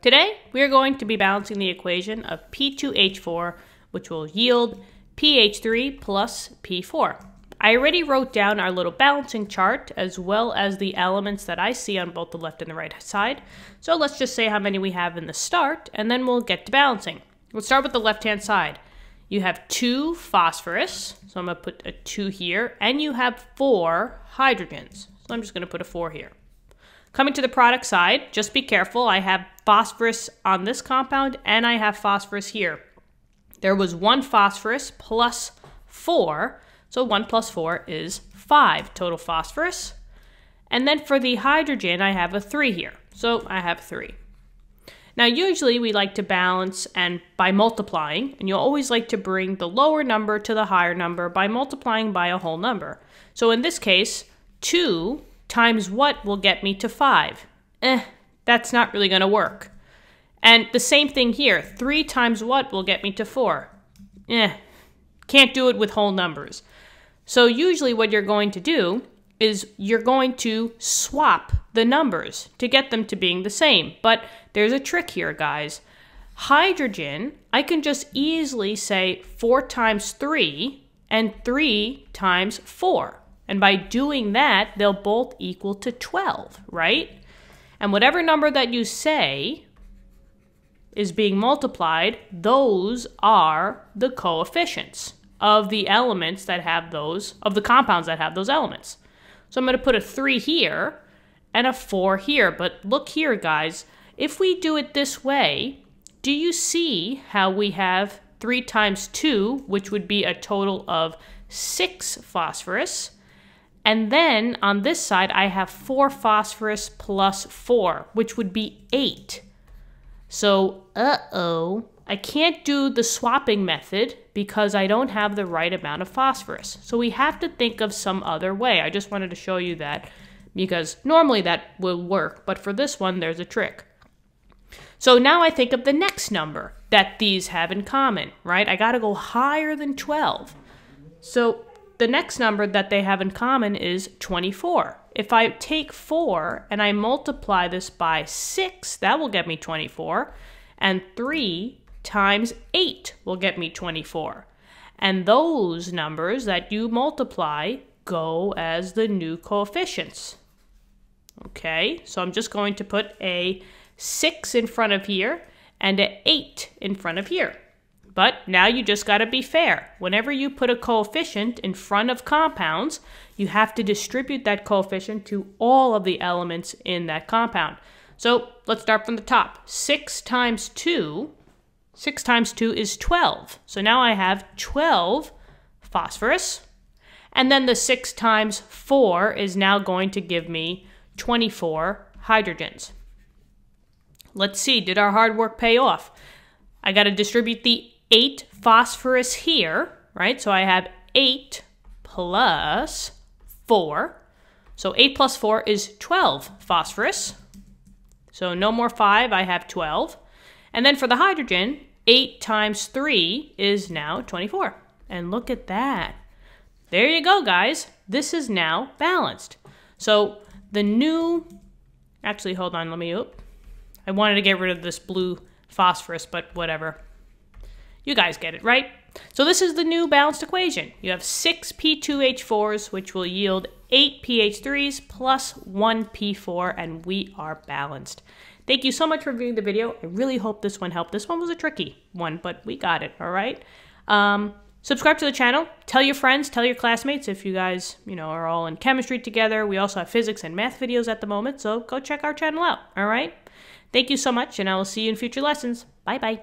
Today, we are going to be balancing the equation of P2H4, which will yield PH3 plus P4. I already wrote down our little balancing chart as well as the elements that I see on both the left and the right side. So let's just say how many we have in the start and then we'll get to balancing. Let's start with the left-hand side. You have 2 phosphorus, so I'm gonna put a 2 here, and you have 4 hydrogens. So I'm just gonna put a 4 here. Coming to the product side, just be careful. I have phosphorus on this compound and I have phosphorus here. There was 1 phosphorus plus 4. So 1 plus 4 is 5 total phosphorus. And then for the hydrogen, I have a 3 here. So I have 3. Now usually we like to balance and by multiplying, and you'll always like to bring the lower number to the higher number by multiplying by a whole number. So in this case, 2 times what will get me to 5? That's not really going to work. And the same thing here, 3 times what will get me to 4? Can't do it with whole numbers. So usually what you're going to do is you're going to swap the numbers to get them to being the same. But there's a trick here, guys. Hydrogen, I can just easily say 4 times 3 and 3 times 4. And by doing that, they'll both equal to 12, right? And whatever number that you say is being multiplied, those are the coefficients of the elements that have those, of the compounds that have those elements. So I'm going to put a 3 here and a 4 here. But look here, guys, if we do it this way, do you see how we have 3 times 2, which would be a total of 6 phosphorus? And then on this side, I have 4 phosphorus plus 4, which would be 8. So, I can't do the swapping method because I don't have the right amount of phosphorus. So we have to think of some other way. I just wanted to show you that because normally that will work, but for this one, there's a trick. So now I think of the next number that these have in common, right? I gotta go higher than 12. So the next number that they have in common is 24. If I take 4 and I multiply this by 6, that will get me 24. And 3 times 8 will get me 24. And those numbers that you multiply go as the new coefficients. Okay, so I'm just going to put a 6 in front of here and an 8 in front of here. But now you just got to be fair. Whenever you put a coefficient in front of compounds, you have to distribute that coefficient to all of the elements in that compound. So let's start from the top. 6 times 2 is 12. So now I have 12 phosphorus. And then the 6 times 4 is now going to give me 24 hydrogens. Let's see, did our hard work pay off? I got to distribute the 8 phosphorus here, right? So I have 8 plus 4. So 8 plus 4 is 12 phosphorus. So no more 5, I have 12. And then for the hydrogen, 8 times 3 is now 24. And look at that. There you go, guys. This is now balanced. So the new, actually, hold on, let me, I wanted to get rid of this blue phosphorus, but whatever. You guys get it, right? So this is the new balanced equation. You have 6 P2H4s, which will yield 8 PH3s plus 1 P4, and we are balanced. Thank you so much for viewing the video. I really hope this one helped. This one was a tricky one, but we got it, all right? Subscribe to the channel. Tell your friends, tell your classmates if you guys, are all in chemistry together. We also have physics and math videos at the moment, so go check our channel out, all right? Thank you so much, and I will see you in future lessons. Bye-bye.